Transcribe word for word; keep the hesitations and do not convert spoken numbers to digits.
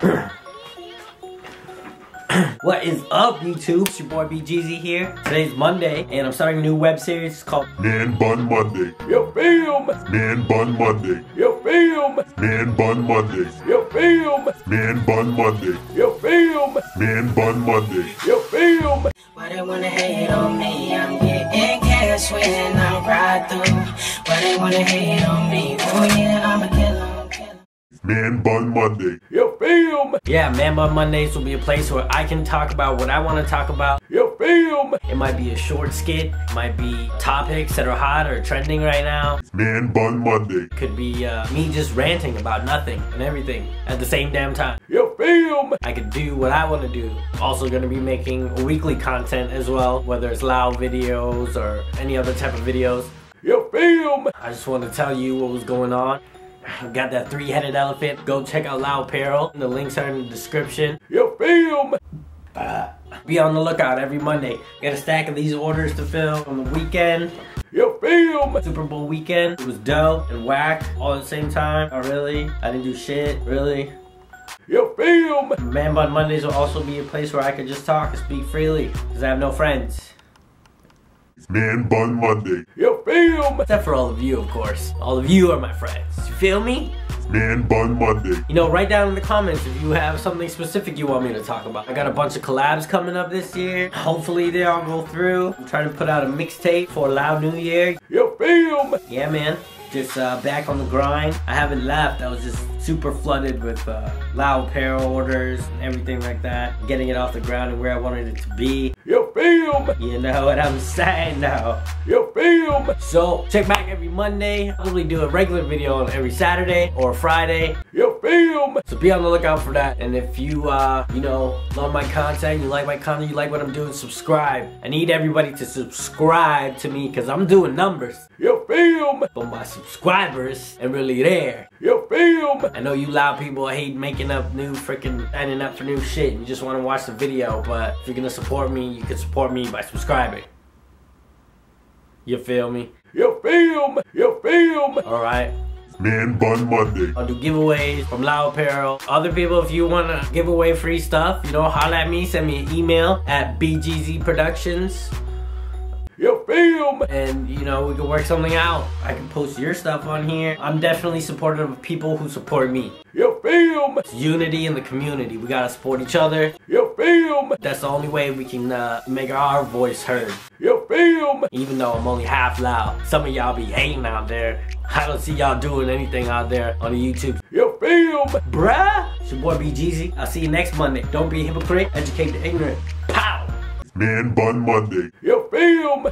What is up, YouTube? It's your boy B G Z here. Today's Monday, and I'm starting a new web series. It's called Man Bun Monday. You film. Man Bun Monday. You film. Man Bun Monday. You film. Man Bun Monday. You film. Man Bun Monday. You film. Why they wanna hate on me? I'm getting cash when I ride through. Why they wanna hate on me? Oh yeah, I'm a killer. Man Bun Monday. You film. Yeah, Man Bun Mondays will be a place where I can talk about what I want to talk about. You film. It might be a short skit, it might be topics that are hot or trending right now. Man Bun Monday. Could be uh, me just ranting about nothing and everything at the same damn time. You film. I could do what I want to do. Also going to be making weekly content as well, whether it's loud videos or any other type of videos. You film. I just want to tell you what was going on. I've got that three-headed elephant. Go check out Lao Apparel. The links are in the description. You film! Uh, be on the lookout every Monday. Got a stack of these orders to fill on the weekend. You film! Super Bowl weekend. It was dope and whack all at the same time. Oh, really? I didn't do shit. Really? You film! Man Bun Mondays will also be a place where I can just talk and speak freely, because I have no friends. Man Bun Monday. You film! Except for all of you, of course. All of you are my friends. You feel me? Man Bun Monday. You know, write down in the comments if you have something specific you want me to talk about. I got a bunch of collabs coming up this year. Hopefully they all go through. I'm trying to put out a mixtape for Lao New Year. You film! Yeah, man. Just uh, back on the grind. I haven't left. I was just super flooded with uh, Lao Apparel orders and everything like that. Getting it off the ground and where I wanted it to be. You film! You know what I'm saying now. You film! So, check back every Monday. I'll probably do a regular video on every Saturday or Friday. You film! So be on the lookout for that. And if you, uh, you know, love my content, you like my content, you like what I'm doing, subscribe. I need everybody to subscribe to me because I'm doing numbers. You film! But my subscribers ain't really there. You film! I know you loud people hate making up new freaking, signing up for new shit. You just want to watch the video, but if you're gonna support me, you can support me by subscribing. You feel me? You film! You film! Alright. Man Bun Monday. I'll do giveaways from Lao Apparel. Other people, if you want to give away free stuff, you know, holler at me. Send me an email at B G Z Productions. You film! And, you know, we can work something out. I can post your stuff on here. I'm definitely supportive of people who support me. You film! It's unity in the community. We gotta support each other. You film! That's the only way we can uh, make our voice heard. You film! Even though I'm only half loud. Some of y'all be hating out there. I don't see y'all doing anything out there on the YouTube. You film! Bruh! It's your boy B G Z. I'll see you next Monday. Don't be a hypocrite. Educate the ignorant. Man Bun Monday. You film!